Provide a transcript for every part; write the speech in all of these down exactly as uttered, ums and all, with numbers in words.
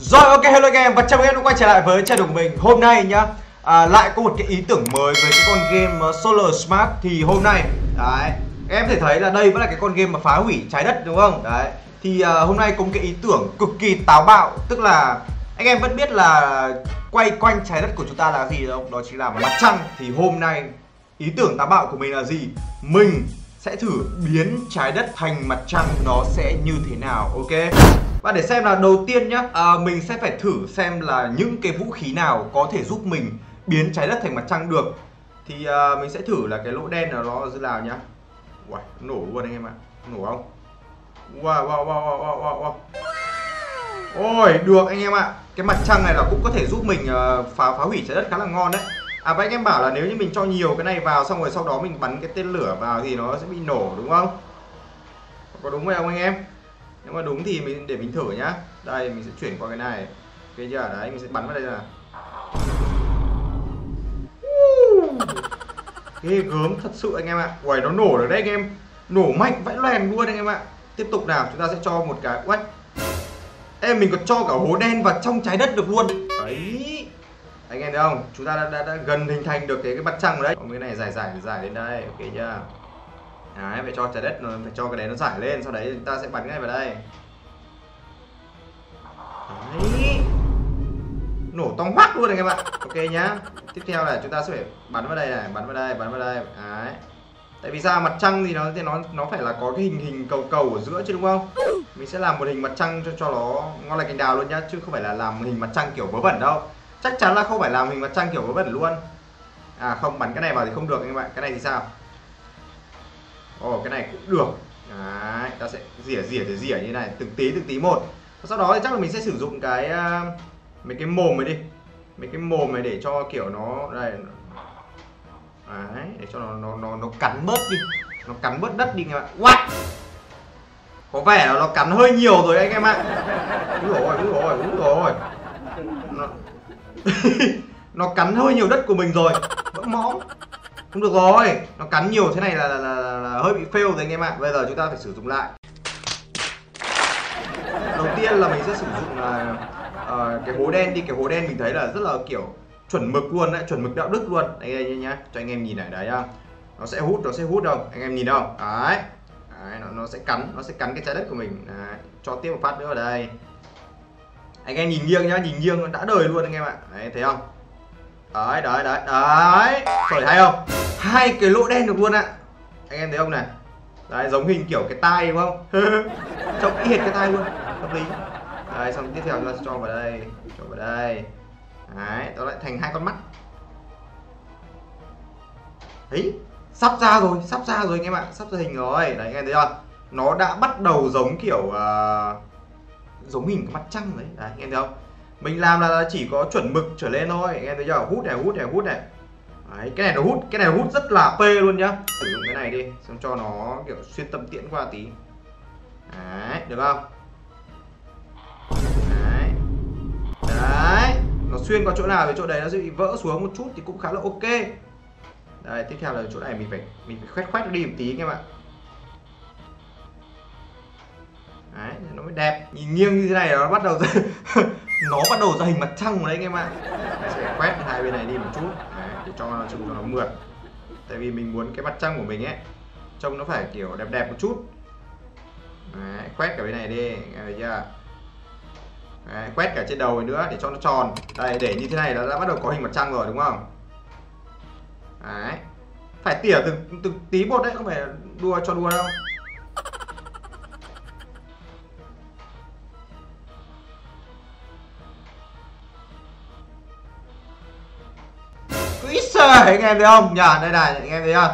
Rồi, ok, hello game và chào mừng các em quay trở lại với channel của mình. Hôm nay nhá, à, lại có một cái ý tưởng mới về cái con game uh, Solar Smart. Thì hôm nay, đấy, em có thể thấy là đây vẫn là cái con game mà phá hủy trái đất đúng không? Đấy, thì uh, hôm nay có một cái ý tưởng cực kỳ táo bạo. Tức là anh em vẫn biết là quay quanh trái đất của chúng ta là gì không? Đó chính là mặt trăng. Thì hôm nay ý tưởng táo bạo của mình là gì? Mình sẽ thử biến trái đất thành mặt trăng nó sẽ như thế nào, ok? Và để xem là đầu tiên nhá, à, mình sẽ phải thử xem là những cái vũ khí nào có thể giúp mình biến trái đất thành mặt trăng được. Thì à, mình sẽ thử là cái lỗ đen nào nó như nào nhá. Wow, nổ luôn anh em ạ, nổ không? Wow, wow, wow, wow, wow, wow, wow. Ôi, được anh em ạ, cái mặt trăng này là cũng có thể giúp mình uh, phá phá hủy trái đất khá là ngon đấy. À, và anh em bảo là nếu như mình cho nhiều cái này vào xong rồi sau đó mình bắn cái tên lửa vào thì nó sẽ bị nổ đúng không? Có đúng không anh em? Nếu mà đúng thì mình để mình thử nhá. Đây, mình sẽ chuyển qua cái này. Ok chưa? Đấy, mình sẽ bắn vào đây nào. Ghê gớm thật sự anh em ạ. Uầy, nó nổ được đấy anh em. Nổ mạnh vãi loèn luôn anh em ạ. Tiếp tục nào, chúng ta sẽ cho một cái quách. Em mình còn cho cả hố đen vào trong trái đất được luôn. Đấy. Anh em thấy không? Chúng ta đã, đã, đã gần hình thành được cái cái mặt trăng rồi đấy. Còn cái này giải giải giải đến đây, ok chưa? Đấy, phải cho trái đất nó phải cho cái đấy nó giải lên, sau đấy chúng ta sẽ bắn ngay vào đây. Đấy. Nổ tong hoác luôn này các bạn. Ok nhá. Tiếp theo là chúng ta sẽ phải bắn vào đây này, bắn vào đây, bắn vào đây. Đấy. Tại vì sao mặt trăng thì nó thì nó nó phải là có cái hình hình cầu cầu ở giữa chứ đúng không? Mình sẽ làm một hình mặt trăng cho cho nó ngon lành cành đào luôn nhá, chứ không phải là làm hình mặt trăng kiểu vớ vẩn đâu. Chắc chắn là không phải làm hình mặt trăng kiểu vớ vẩn luôn. À không, bắn cái này vào thì không được anh bạn. Cái này thì sao? Ồ, oh, cái này cũng được. Đấy, ta sẽ rỉa rỉa rỉa, rỉa như này, từng tí từng tí một. Sau đó thì chắc là mình sẽ sử dụng cái uh, mấy cái mồm này đi. Mấy cái mồm này để cho kiểu nó đây. Đấy, để cho nó nó nó nó cắn bớt đi. Nó cắn bớt đất đi các bạn. What? Có vẻ là nó cắn hơi nhiều rồi anh em ạ. Úi dồi ôi, úi dồi ôi, úi dồi ôi. Nó... nó cắn hơi nhiều đất của mình rồi. Vẫn máu. Không được rồi, nó cắn nhiều thế này là, là, là, là hơi bị fail rồi anh em ạ. Bây giờ chúng ta phải sử dụng lại. Đầu tiên là mình sẽ sử dụng là uh, cái hố đen đi. Cái hố đen mình thấy là rất là kiểu chuẩn mực luôn đấy, chuẩn mực đạo đức luôn. Anh em nhá, cho anh em nhìn này, đấy không? Nó sẽ hút, nó sẽ hút không? Anh em nhìn không? Đấy, đấy nó, nó sẽ cắn, nó sẽ cắn cái trái đất của mình. Đấy. Cho tiếp một phát nữa ở đây. Anh em nhìn nghiêng nhá, nhìn nghiêng đã đời luôn anh em ạ. Đấy, thấy không? Đấy, đấy, đấy, đấy. Trời, hay không? Hai cái lỗ đen được luôn ạ. Anh em thấy không này? Đấy, giống hình kiểu cái tai đúng không? Trông y hệt cái tai luôn, hợp lý. Đấy, xong tiếp theo chúng ta sẽ cho vào đây. Cho vào đây. Đấy, nó lại thành hai con mắt. Đấy, sắp ra rồi, sắp ra rồi anh em ạ. Sắp ra hình rồi, đấy anh em thấy không? Nó đã bắt đầu giống kiểu uh, giống hình cái mặt trăng đấy. Đấy, anh em thấy không? Mình làm là chỉ có chuẩn mực trở lên thôi, anh em thấy chưa? Hút này, hút này, hút này. Đấy, cái này nó hút, cái này hút rất là p luôn nhá. Sử dụng cái này đi, xong cho nó kiểu xuyên tâm tiễn qua tí. Đấy, được không? Đấy. Đấy, nó xuyên qua chỗ nào thì chỗ đấy nó sẽ bị vỡ xuống một chút thì cũng khá là ok. Đấy, tiếp theo là chỗ này mình phải mình phải khoét khoét nó đi một tí anh em ạ. Đấy, nó mới đẹp. Nhìn nghiêng như thế này nó bắt đầu nó bắt đầu ra hình mặt trăng rồi đấy anh em ạ. Mình sẽ quét hai bên này đi một chút. Đấy, để cho nó trông cho nó mượt. Tại vì mình muốn cái mặt trăng của mình ấy trông nó phải kiểu đẹp đẹp một chút. Đấy, quét cả bên này đi, nghe thấy chưa? Đấy, quét cả trên đầu này nữa để cho nó tròn. Đây, để như thế này nó đã bắt đầu có hình mặt trăng rồi đúng không? Đấy. Phải tỉa từng từng tí một đấy, không phải đua cho đua đâu. Ui, anh em thấy không? Nhờ đây này, anh em thấy không?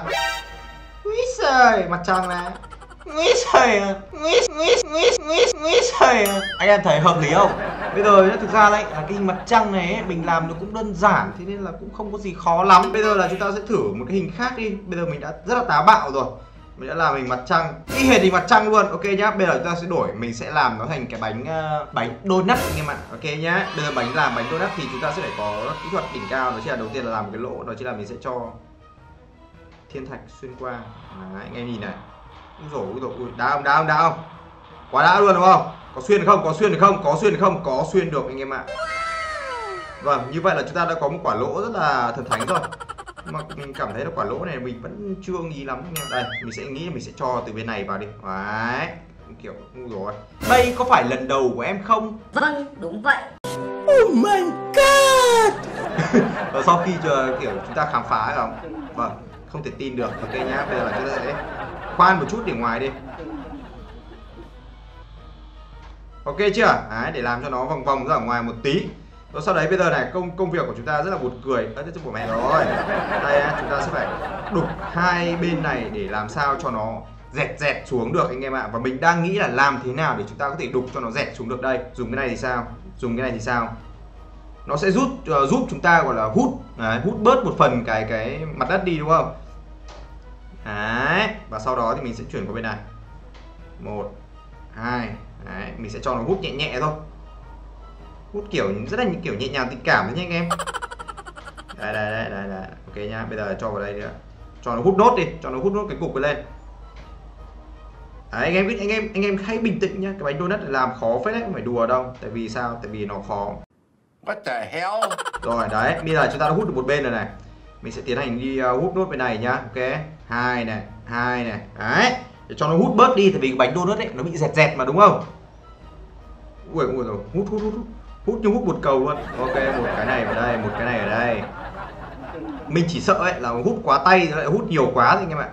Ui trời, mặt trăng này. Ui trời, ui ui ui ui ui trời. Anh em thấy hợp lý không? Bây giờ thực ra đấy, là cái hình mặt trăng này ấy, mình làm nó cũng đơn giản, thế nên là cũng không có gì khó lắm. Bây giờ là chúng ta sẽ thử một cái hình khác đi. Bây giờ mình đã rất là táo bạo rồi. Mình đã làm hình mặt trăng, y hệt hình mặt trăng luôn, ok nhá. Bây giờ chúng ta sẽ đổi, mình sẽ làm nó thành cái bánh uh, bánh donut anh em ạ, ok nhá. Bây giờ bánh làm bánh donut thì chúng ta sẽ phải có kỹ thuật đỉnh cao, đó chính là đầu tiên là làm một cái lỗ, đó chính là mình sẽ cho thiên thạch xuyên qua. Đấy, anh em nhìn này, ui dồi ui dồi, đá không, đá không, đá không, quá đã luôn đúng không? Có xuyên không? Có xuyên được không? Có xuyên được không? Có xuyên được anh em ạ. Vâng, như vậy là chúng ta đã có một quả lỗ rất là thần thánh rồi. Mà mình cảm thấy là quả lỗ này mình vẫn chưa nghĩ lắm nha. Đây, mình sẽ nghĩ mình sẽ cho từ bên này vào đi. Đấy, kiểu rồi. Đây có phải lần đầu của em không? Vâng, đúng vậy. Oh my god. Và sau khi chờ, kiểu chúng ta khám phá rồi. Vâng, không thể tin được. Ok nhá, bây giờ là chúng ta sẽ khoan một chút để ngoài đi. Ok chưa? Đấy, để làm cho nó vòng vòng ra ở ngoài một tí. Rồi sau đấy bây giờ này, công công việc của chúng ta rất là buồn cười. Ơ, của mẹ rồi. Đây chúng ta sẽ phải đục hai bên này để làm sao cho nó dẹt dẹt xuống được anh em ạ. Và mình đang nghĩ là làm thế nào để chúng ta có thể đục cho nó dẹt xuống được đây. Dùng cái này thì sao? Dùng cái này thì sao? Nó sẽ rút uh, giúp chúng ta gọi là hút đấy, hút bớt một phần cái cái mặt đất đi đúng không? Đấy, và sau đó thì mình sẽ chuyển qua bên này. Một, hai. Đấy, mình sẽ cho nó hút nhẹ nhẹ thôi. Hút kiểu rất là kiểu nhẹ nhàng tình cảm đấy nha anh em. Đây đây đây đây đây. Ok nha, bây giờ cho vào đây nữa. Cho nó hút nốt đi, cho nó hút nốt cái cục này lên. Đấy, anh em anh em anh em hãy bình tĩnh nhá. Cái bánh donut này làm khó phết đấy, không phải đùa đâu. Tại vì sao? Tại vì nó khó. What the hell? Rồi đấy, bây giờ chúng ta đã hút được một bên rồi này. Mình sẽ tiến hành đi uh, hút nốt bên này nhá. Ok. Hai này, hai này. Đấy. Để cho nó hút bớt đi, tại vì cái bánh donut ấy nó bị dẹt dẹt mà đúng không? Ui ui rồi, hút hút hút hút. Hút như hút một cầu luôn. Ok, một cái này ở đây, một cái này ở đây. Mình chỉ sợ ấy là hút quá tay lại hút nhiều quá thôi anh em ạ.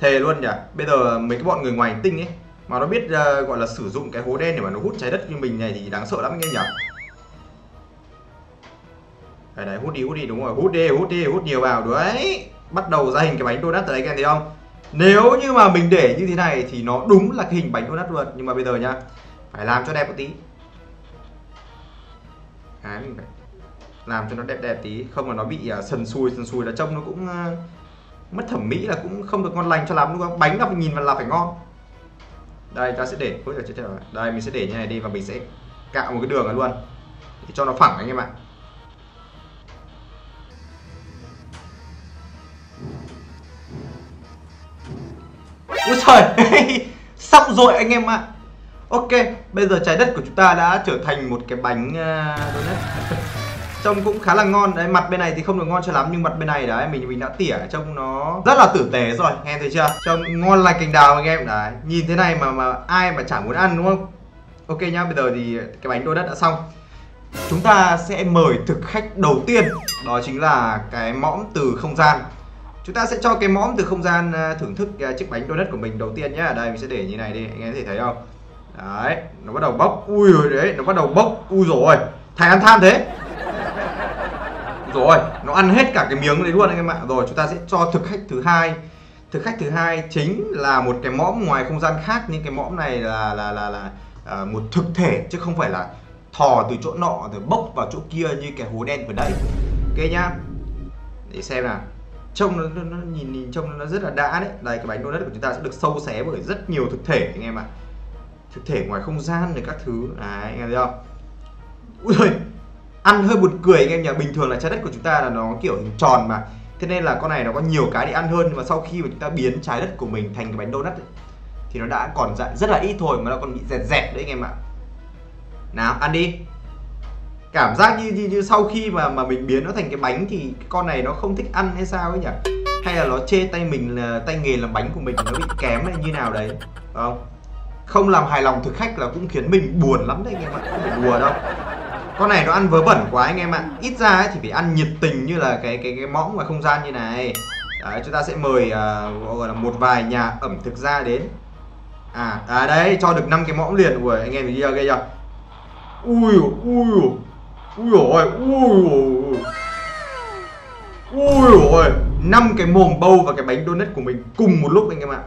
Thề luôn nhỉ. Bây giờ mấy cái bọn người ngoài hành tinh ấy mà nó biết uh, gọi là sử dụng cái hố đen để mà nó hút trái đất như mình này thì đáng sợ lắm anh em nhỉ. Đấy, đấy, hút đi hút đi, đúng rồi, hút đi hút đi, hút nhiều vào đấy. Bắt đầu ra hình cái bánh donut tới đấy, em thấy không? Nếu như mà mình để như thế này thì nó đúng là cái hình bánh donut luôn. Nhưng mà bây giờ nhá, phải làm cho đẹp một tí. Đấy, mình phải làm cho nó đẹp đẹp tí, không là nó bị uh, sần sùi sần sùi là trông nó cũng uh, mất thẩm mỹ, là cũng không được ngon lành cho lắm đúng không? Bánh là phải nhìn vào là phải ngon. Đây ta sẽ để ôi, chết rồi. Đây mình sẽ để như này đi và mình sẽ cạo một cái đường này luôn để cho nó phẳng anh em ạ. Úi trời. Xong rồi anh em ạ. Ok, bây giờ trái đất của chúng ta đã trở thành một cái bánh uh, donut. Trông cũng khá là ngon. Đấy, mặt bên này thì không được ngon cho lắm, nhưng mặt bên này đấy mình mình đã tỉa trông nó rất là tử tế rồi, nghe thấy chưa? Trông ngon lành cành đào anh em. Đấy, nhìn thế này mà mà ai mà chẳng muốn ăn đúng không? Ok nhá, bây giờ thì cái bánh donut đã xong. Chúng ta sẽ mời thực khách đầu tiên, đó chính là cái mõm từ không gian. Chúng ta sẽ cho cái mõm từ không gian thưởng thức chiếc bánh donut của mình đầu tiên nhá. Đây mình sẽ để như này đi, anh em có thể thấy không? Đấy, nó bắt đầu bốc. Ui rồi đấy, nó bắt đầu bốc. Ui dồi ôi, thằng ăn than thế. Rồi, nó ăn hết cả cái miếng đấy luôn anh em ạ. Rồi, chúng ta sẽ cho thực khách thứ hai. Thực khách thứ hai chính là một cái mõm ngoài không gian khác, nhưng cái mõm này là là là là à, một thực thể chứ không phải là thò từ chỗ nọ rồi bốc vào chỗ kia như cái hố đen vừa nãy. Ok nhá. Để xem nào. Trông nó, nó, nó nhìn nhìn trông nó rất là đã đấy. Đây cái bánh donut của chúng ta sẽ được sâu xé bởi rất nhiều thực thể anh em ạ. Thực thể ngoài không gian này các thứ. Đấy, anh em thấy không? Úi giời, ăn hơi buồn cười anh em nhỉ. Bình thường là trái đất của chúng ta là nó kiểu hình tròn mà, thế nên là con này nó có nhiều cái để ăn hơn. Nhưng mà sau khi mà chúng ta biến trái đất của mình thành cái bánh donut ấy, thì nó đã còn dạ rất là ít thôi mà nó còn bị dẹt dẹt đấy anh em ạ. Nào ăn đi. Cảm giác như, như, như sau khi mà mà mình biến nó thành cái bánh thì cái con này nó không thích ăn hay sao ấy nhỉ? Hay là nó chê tay mình là tay nghề làm bánh của mình nó bị kém hay như nào đấy, phải không? Không làm hài lòng thực khách là cũng khiến mình buồn lắm đấy anh em ạ, không phải đùa đâu. Con này nó ăn vớ vẩn quá anh em ạ. Ít ra ấy thì phải ăn nhiệt tình như là cái cái cái mõm ngoài không gian như này. Đấy, chúng ta sẽ mời uh, gọi là một vài nhà ẩm thực gia đến. À, à đấy, cho được năm cái mõm liền. Ui, anh em mình đi ra ghê chưa? Ui ui ui ôi, ui ui ui, năm cái mồm bâu và cái bánh donut của mình cùng một lúc anh em ạ.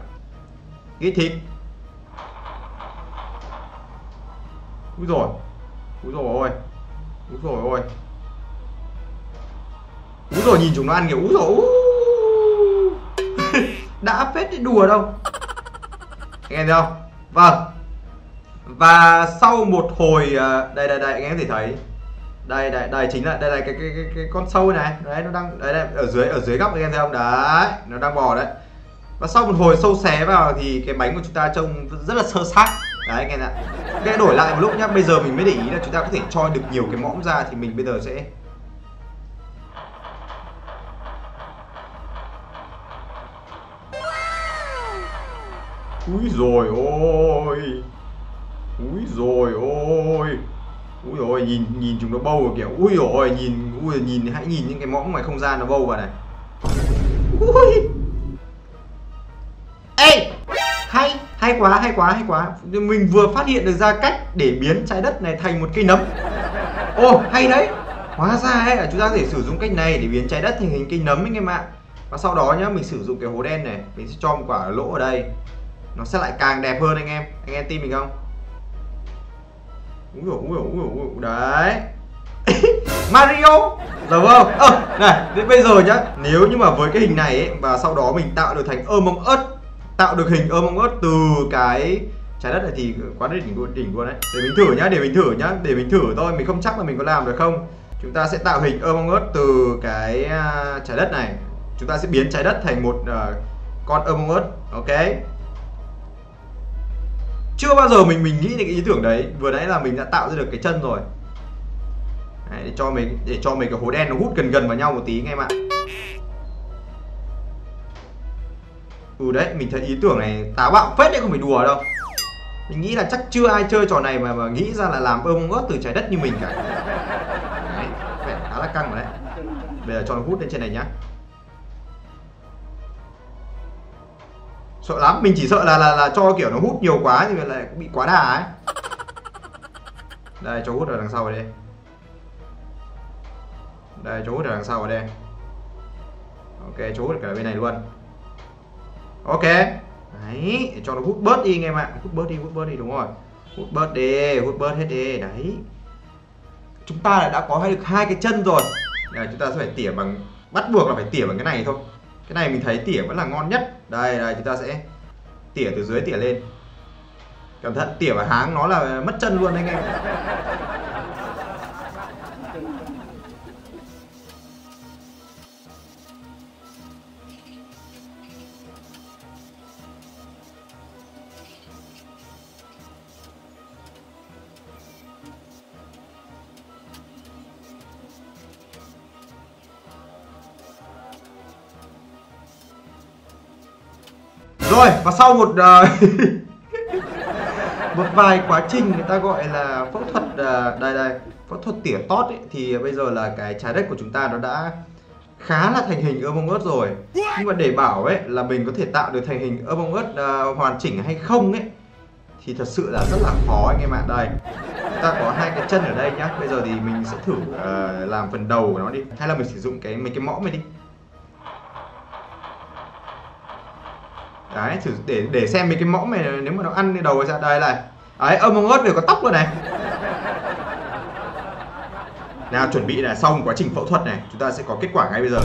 Cái thịt. Úi rồi, úi rồi ôi, úi rồi ôi, úi rồi nhìn chúng nó ăn kiểu úi rồi. Đã phết đấy, đùa đâu. Anh em thấy không? Vâng. Và sau một hồi đây đây đây anh em có thể thấy đây đây đây chính là đây đây cái cái cái, cái con sâu này đấy, nó đang đấy, đây, ở dưới ở dưới góc anh em thấy không? Đấy, nó đang bò đấy. Và sau một hồi sâu xé vào thì cái bánh của chúng ta trông rất là sơ xác. Đấy anh em ạ. Cái đổi lại một lúc nhá. Bây giờ mình mới để ý là chúng ta có thể cho được nhiều cái mõm ra. Thì mình bây giờ sẽ Úi rồi ôi Úi rồi ôi Úi rồi nhìn nhìn chúng nó bâu vào kiểu. Úi rồi nhìn ui nhìn hãy nhìn những cái mõm ngoài không gian nó bâu vào này. Úi. Ê, hay hay quá hay quá hay quá. Mình vừa phát hiện được ra cách để biến trái đất này thành một cây nấm. Ồ oh, hay đấy. Hóa ra ấy là chúng ta có thể sử dụng cách này để biến trái đất thành hình cây nấm anh em ạ. Và sau đó nhá, mình sử dụng cái hố đen này, mình sẽ cho một quả lỗ ở đây. Nó sẽ lại càng đẹp hơn anh em. Anh em tin mình không? Úi dồi, úi dồi, úi dồi, đấy. Mario đúng không? Ờ, này, đến bây giờ nhá. Nếu như mà với cái hình này ấy, và sau đó mình tạo được thành Among Us, tạo được hình Among Us từ cái trái đất này thì quá đỉnh luôn, đỉnh luôn đấy. Để mình thử nhá, để mình thử nhá, để mình thử thôi. Mình không chắc là mình có làm được không. Chúng ta sẽ tạo hình Among Us từ cái trái đất này. Chúng ta sẽ biến trái đất thành một uh, con Among Us, ok? Chưa bao giờ mình mình nghĩ đến cái ý tưởng đấy. Vừa nãy là mình đã tạo ra được cái chân rồi. Đấy, để cho mình để cho mình cái hố đen nó hút gần gần vào nhau một tí anh em ạ. Ừ đấy, mình thấy ý tưởng này táo bạo phết đấy, không phải đùa đâu. Mình nghĩ là chắc chưa ai chơi trò này mà, mà nghĩ ra là làm Among Us từ trái đất như mình cả. Đấy, vẻ khá là căng rồi đấy. Bây giờ cho nó hút lên trên này nhá. Sợ lắm, mình chỉ sợ là là là cho kiểu nó hút nhiều quá thì lại bị quá đà ấy. Đây, cho hút ở đằng sau ở đây. Đây, cho hút ở đằng sau ở đây. Ok, cho hút ở cả bên này luôn. Ok. Đấy, để cho nó hút bớt đi anh em ạ. Hút bớt đi, hút bớt đi, đúng rồi. Hút bớt đi, hút bớt hết đi, đấy. Chúng ta đã có được hai cái chân rồi. Đây, chúng ta sẽ phải tỉa bằng, bắt buộc là phải tỉa bằng cái này thôi. Cái này mình thấy tỉa vẫn là ngon nhất. Đây, đây, chúng ta sẽ tỉa từ dưới tỉa lên. Cẩn thận tỉa vào háng nó là mất chân luôn anh em. Rồi, và sau một uh, một vài quá trình người ta gọi là phẫu thuật uh, đây đây phẫu thuật tỉa tót ấy, thì bây giờ là cái trái đất của chúng ta nó đã khá là thành hình Among Us rồi. Nhưng mà để bảo ấy là mình có thể tạo được thành hình Among Us uh, hoàn chỉnh hay không ấy thì thật sự là rất là khó anh em ạ. Đây, chúng ta có hai cái chân ở đây nhá. Bây giờ thì mình sẽ thử uh, làm phần đầu của nó đi, hay là mình sử dụng cái mấy cái mõm này đi. Đấy, để, để xem mấy cái mõm này nếu mà nó ăn cái đầu ra đây này. Đấy, Among Us đều có tóc luôn này. Nào, chuẩn bị là xong quá trình phẫu thuật này, chúng ta sẽ có kết quả ngay bây giờ.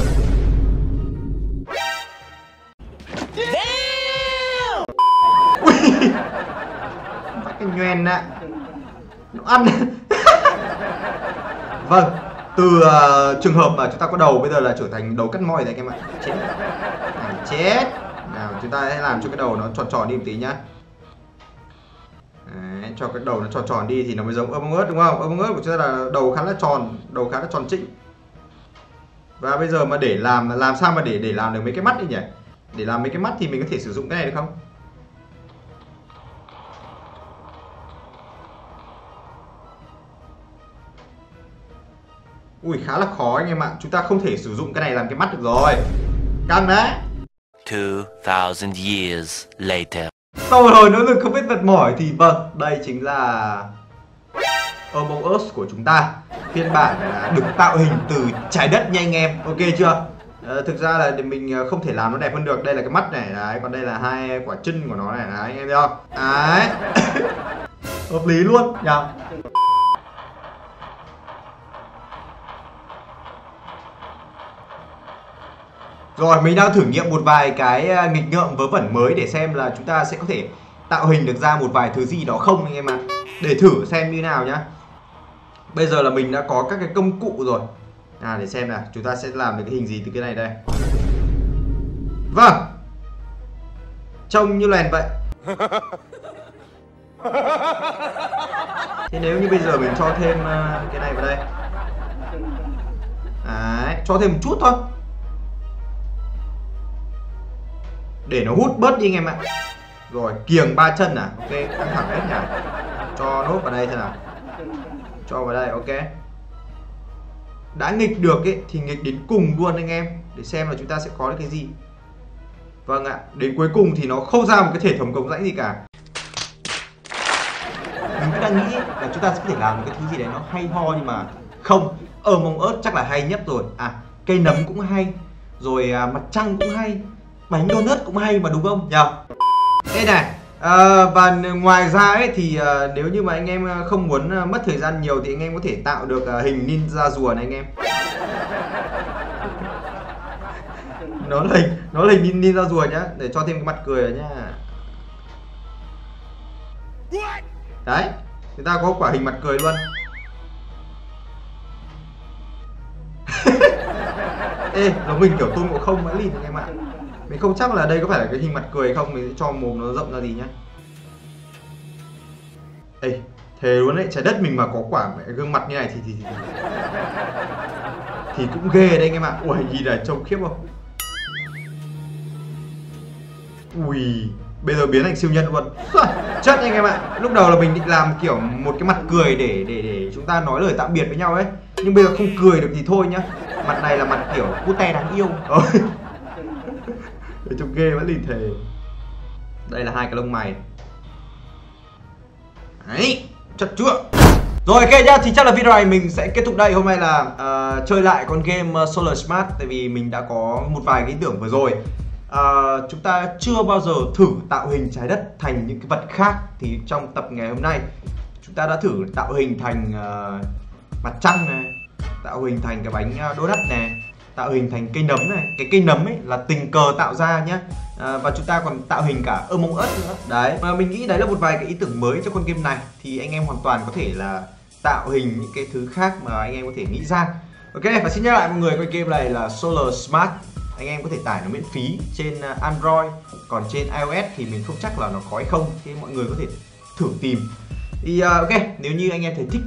Ui, bắt cái nhoen ạ. Nó ăn. Vâng, từ uh, trường hợp mà chúng ta có đầu bây giờ là trở thành đầu cắt moi đấy các bạn. Chết. À, chết. Nào, chúng ta hãy làm cho cái đầu nó tròn tròn đi một tí nhá. Đấy, cho cái đầu nó tròn tròn đi thì nó mới giống Among Us đúng không? Among Us của chúng ta là đầu khá là tròn, đầu khá là tròn trĩnh. Và bây giờ mà để làm làm sao mà để để làm được mấy cái mắt đi nhỉ? Để làm mấy cái mắt thì mình có thể sử dụng cái này được không? Ui, khá là khó anh em ạ. Chúng ta không thể sử dụng cái này làm cái mắt được rồi. Căng đấy. two thousand years later. Sau rồi nỗ lực không biết mệt mỏi thì vâng, đây chính là Among Us của chúng ta. Phiên bản được tạo hình từ trái đất nha anh em, ok chưa? À, thực ra là mình không thể làm nó đẹp hơn được. Đây là cái mắt này, đấy, còn đây là hai quả chân của nó này, đấy, anh em thấy không? Đấy. Hợp lý luôn nhỉ? Rồi, mình đang thử nghiệm một vài cái nghịch ngợm vớ vẩn mới để xem là chúng ta sẽ có thể tạo hình được ra một vài thứ gì đó không anh em ạ. Để thử xem như nào nhá. Bây giờ là mình đã có các cái công cụ rồi. À, để xem nào, chúng ta sẽ làm được cái hình gì từ cái này đây. Vâng. Trông như lèn vậy. Thế nếu như bây giờ mình cho thêm cái này vào đây. Đấy, cho thêm một chút thôi. Để nó hút bớt đi anh em ạ. Rồi, kiềng ba chân à? Ok, căng thẳng hết nhỉ. Cho nốt vào đây xem nào. Cho vào đây, ok. Đã nghịch được ấy, thì nghịch đến cùng luôn anh em. Để xem là chúng ta sẽ có được cái gì. Vâng ạ, đến cuối cùng thì nó không ra một cái thể thống cống rãnh gì cả. Mình vẫn đang nghĩ là chúng ta sẽ có thể làm một cái thứ gì đấy nó hay ho, nhưng mà không. Among Us chắc là hay nhất rồi. À, cây nấm cũng hay. Rồi à, mặt trăng cũng hay. Bánh donut cũng hay mà đúng không? Nhờ. Đây này. À, và ngoài ra ấy thì à, nếu như mà anh em không muốn à, mất thời gian nhiều thì anh em có thể tạo được à, hình ninja rùa này anh em. Nó là hình, nó là hình ninja rùa nhá, để cho thêm cái mặt cười nhá. Đấy, người ta có quả hình mặt cười luôn. Ê, nó mình kiểu Tôn Ngộ Không mãi lìn anh em ạ. Mình không chắc là đây có phải là cái hình mặt cười không, mình sẽ cho mồm nó rộng ra gì nhá. Ê, thề luôn đấy, trái đất mình mà có quả gương mặt như này thì thì thì, thì cũng ghê đấy anh em ạ. Ui, gì là trông khiếp không? Ui, bây giờ biến thành siêu nhân luôn. Chết anh em ạ. Lúc đầu là mình định làm kiểu một cái mặt cười để để để chúng ta nói lời tạm biệt với nhau ấy. Nhưng bây giờ không cười được thì thôi nhá. Mặt này là mặt kiểu cute đáng yêu. Để trông ghê vẫn lìn thề. Đây là hai cái lông mày. Đấy, chất chưa. Rồi ok nhá, thì chắc là video này mình sẽ kết thúc đây. Hôm nay là uh, chơi lại con game Solar Smart. Tại vì mình đã có một vài cái ý tưởng vừa rồi. À, chúng ta chưa bao giờ thử tạo hình trái đất thành những cái vật khác. Thì trong tập ngày hôm nay chúng ta đã thử tạo hình thành uh, mặt trăng này, tạo hình thành cái bánh uh, donut này, tạo hình thành cây nấm này. Cái cây nấm ấy là tình cờ tạo ra nhá. à, Và chúng ta còn tạo hình cả Among Us nữa. Đấy, mà mình nghĩ đấy là một vài cái ý tưởng mới cho con game này. Thì anh em hoàn toàn có thể là tạo hình những cái thứ khác mà anh em có thể nghĩ ra. Ok, và xin nhắc lại mọi người, con game này là Solar Smart. Anh em có thể tải nó miễn phí trên Android. Còn trên iOS thì mình không chắc là nó có hay không. Thế mọi người có thể thử tìm. Thì uh, ok, nếu như anh em thấy thích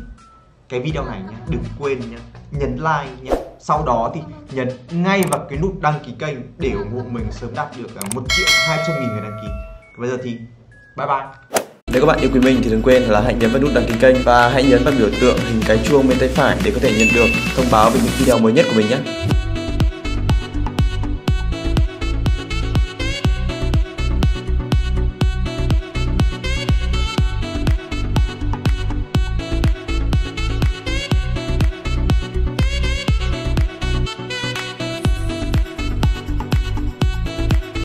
cái video này nhá, đừng quên nhá, nhấn like nhá. Sau đó thì nhấn ngay vào cái nút đăng ký kênh để ủng hộ mình sớm đạt được một triệu hai trăm nghìn người đăng ký. Bây giờ thì bye bye. Nếu các bạn yêu quý mình thì đừng quên là hãy nhấn vào nút đăng ký kênh. Và hãy nhấn vào biểu tượng hình cái chuông bên tay phải để có thể nhận được thông báo về những video mới nhất của mình nhé.